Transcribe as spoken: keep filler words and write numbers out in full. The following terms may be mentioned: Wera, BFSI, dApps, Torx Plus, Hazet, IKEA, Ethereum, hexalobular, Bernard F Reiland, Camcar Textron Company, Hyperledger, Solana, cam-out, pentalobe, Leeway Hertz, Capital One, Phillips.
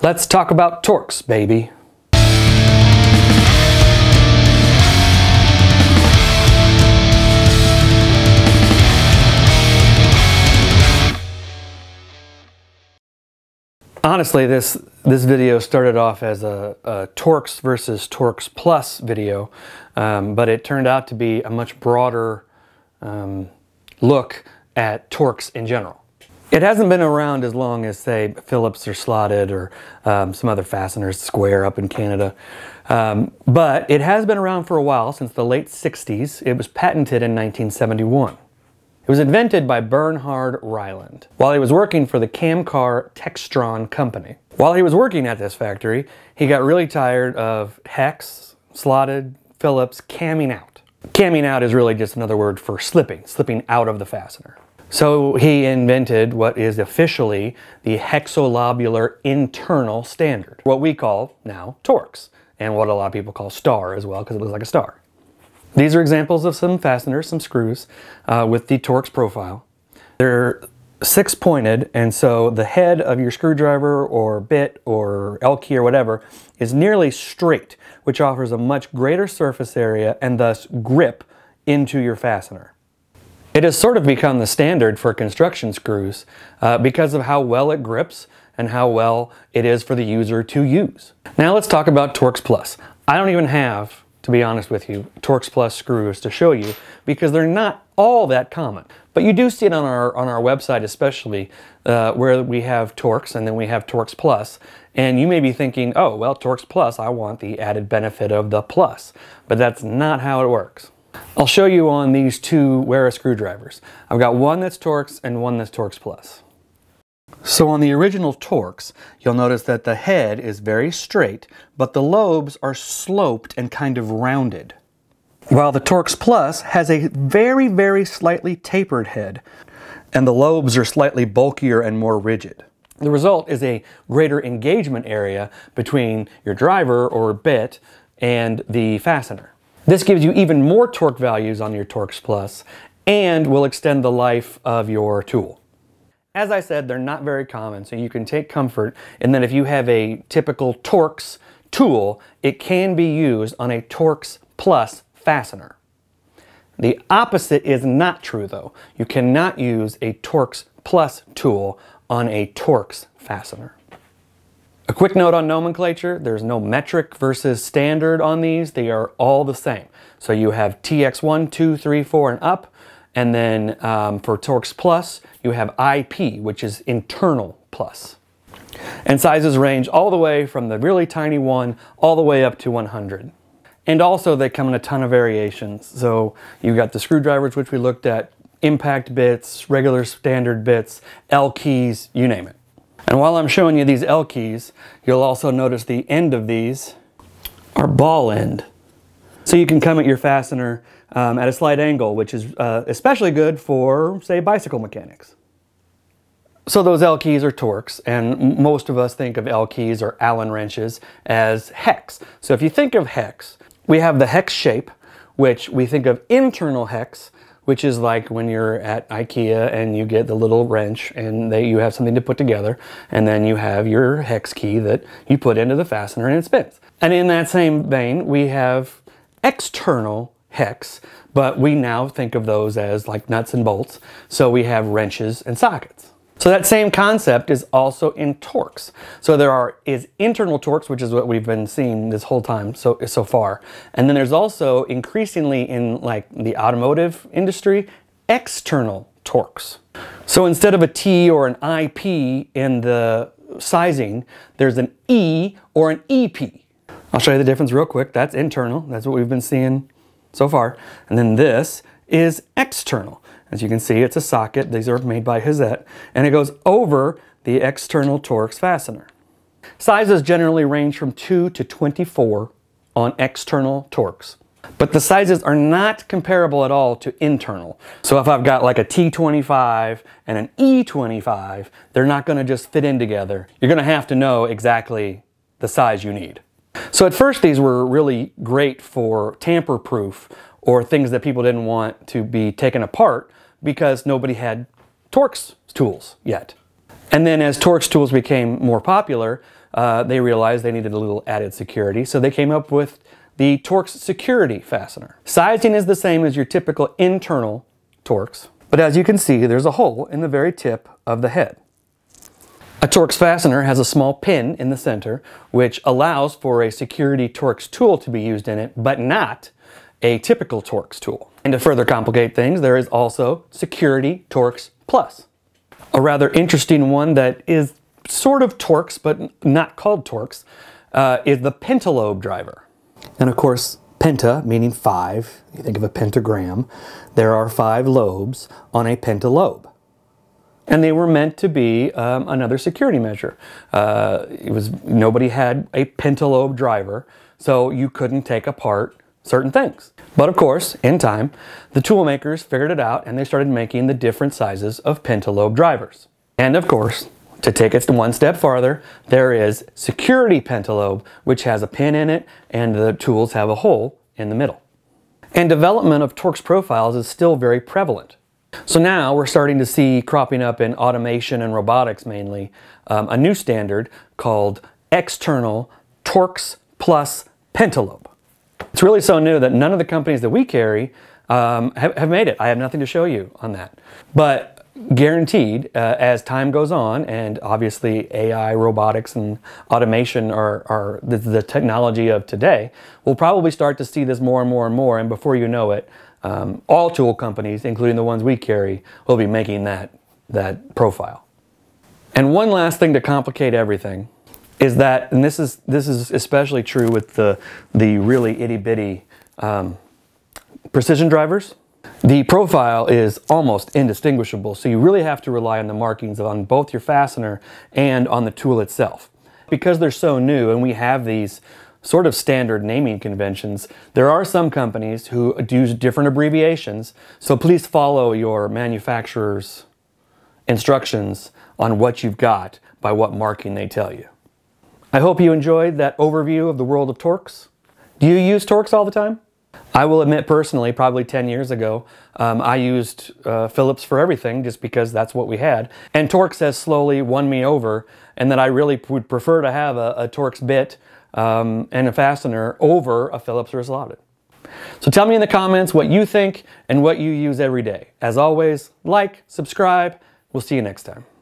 Let's talk about Torx, baby. Honestly, this this video started off as a, a Torx versus Torx Plus video, um, but it turned out to be a much broader um, look at Torx in general. It hasn't been around as long as, say, Phillips or Slotted or um, some other fasteners, Square up in Canada, um, but it has been around for a while, since the late sixties. It was patented in nineteen seventy-one. It was invented by Bernard Reiland while he was working for the Camcar Textron Company. While he was working at this factory, he got really tired of hex, slotted, Phillips camming out. Camming out is really just another word for slipping, slipping out of the fastener. So he invented what is officially the hexalobular internal standard, what we call now Torx, and what a lot of people call star as well, because it looks like a star. These are examples of some fasteners, some screws, uh, with the Torx profile. They're six-pointed, and so the head of your screwdriver or bit or L-key or whatever is nearly straight, which offers a much greater surface area and thus grip into your fastener. It has sort of become the standard for construction screws uh, because of how well it grips and how well it is for the user to use. Now let's talk about Torx Plus. I don't even have, to be honest with you, Torx Plus screws to show you, because they're not all that common. But you do see it on our on our website, especially uh, where we have Torx and then we have Torx Plus. And you may be thinking, oh, well, Torx Plus, I want the added benefit of the plus. But that's not how it works. I'll show you on these two Wera screwdrivers. I've got one that's Torx and one that's Torx Plus. So on the original Torx, you'll notice that the head is very straight, but the lobes are sloped and kind of rounded. While the Torx Plus has a very, very slightly tapered head, and the lobes are slightly bulkier and more rigid. The result is a greater engagement area between your driver or bit and the fastener. This gives you even more torque values on your Torx Plus and will extend the life of your tool. As I said, they're not very common, so you can take comfort in that if you have a typical Torx tool, it can be used on a Torx Plus fastener. The opposite is not true, though. You cannot use a Torx Plus tool on a Torx fastener. A quick note on nomenclature: there's no metric versus standard on these. They are all the same. So you have T X one, two, three, four, and up. And then um, for Torx Plus, you have I P, which is internal plus. And sizes range all the way from the really tiny one all the way up to one hundred. And also they come in a ton of variations. So you've got the screwdrivers, which we looked at, impact bits, regular standard bits, L keys, you name it. And while I'm showing you these L keys, you'll also notice the end of these are ball end. So you can come at your fastener um, at a slight angle, which is uh, especially good for, say, bicycle mechanics. So those L keys are Torx, and most of us think of L keys or Allen wrenches as hex. So if you think of hex, we have the hex shape, which we think of internal hex, which is like when you're at IKEA and you get the little wrench and they, you have something to put together, and then you have your hex key that you put into the fastener and it spins. And in that same vein, we have external hex, but we now think of those as like nuts and bolts, so we have wrenches and sockets. So that same concept is also in Torx. So there are is internal Torx, which is what we've been seeing this whole time so so far, and then there's also increasingly in like the automotive industry external Torx. So instead of a T or an I P in the sizing, there's an E or an E P. I'll show you the difference real quick. That's internal. That's what we've been seeing so far. And then this is external. As you can see, it's a socket. These are made by Hazet. And it goes over the external Torx fastener. Sizes generally range from two to twenty-four on external Torx. But the sizes are not comparable at all to internal. So if I've got like a T twenty-five and an E twenty-five, they're not going to just fit in together. You're going to have to know exactly the size you need. So at first these were really great for tamper-proof or things that people didn't want to be taken apart because nobody had Torx tools yet. And then as Torx tools became more popular, uh, they realized they needed a little added security, so they came up with the Torx Security Fastener. Sizing is the same as your typical internal Torx, but as you can see, there's a hole in the very tip of the head. A Torx fastener has a small pin in the center, which allows for a security Torx tool to be used in it, but not a typical Torx tool. And to further complicate things, there is also Security Torx Plus. A rather interesting one that is sort of Torx, but not called Torx, uh, is the pentalobe driver. And of course, penta meaning five, you think of a pentagram, there are five lobes on a pentalobe. And they were meant to be um, another security measure. Uh, it was, nobody had a pentalobe driver, so you couldn't take apart certain things. But of course, in time, the tool makers figured it out and they started making the different sizes of pentalobe drivers. And of course, to take it one step farther, there is security pentalobe, which has a pin in it and the tools have a hole in the middle. And development of Torx profiles is still very prevalent. So now we're starting to see cropping up in automation and robotics mainly, um, a new standard called external Torx Plus pentalobe. It's really so new that none of the companies that we carry um, have, have made it. I have nothing to show you on that. But guaranteed, uh, as time goes on, and obviously A I, robotics, and automation are, are the, the technology of today, we'll probably start to see this more and more and more, and before you know it, Um, all tool companies, including the ones we carry, will be making that, that profile. And one last thing to complicate everything is that, and this is, this is especially true with the, the really itty-bitty um, precision drivers, the profile is almost indistinguishable, so you really have to rely on the markings on both your fastener and on the tool itself. Because they're so new and we have these sort of standard naming conventions, there are some companies who use different abbreviations, so please follow your manufacturer's instructions on what you've got by what marking they tell you. I hope you enjoyed that overview of the world of Torx. Do you use Torx all the time? I will admit personally, probably ten years ago, um, I used uh, Phillips for everything just because that's what we had. And Torx has slowly won me over, and that I really would prefer to have a, a Torx bit Um, and a fastener over a Phillips or a slotted. So tell me in the comments what you think and what you use every day. As always, like, subscribe. We'll see you next time.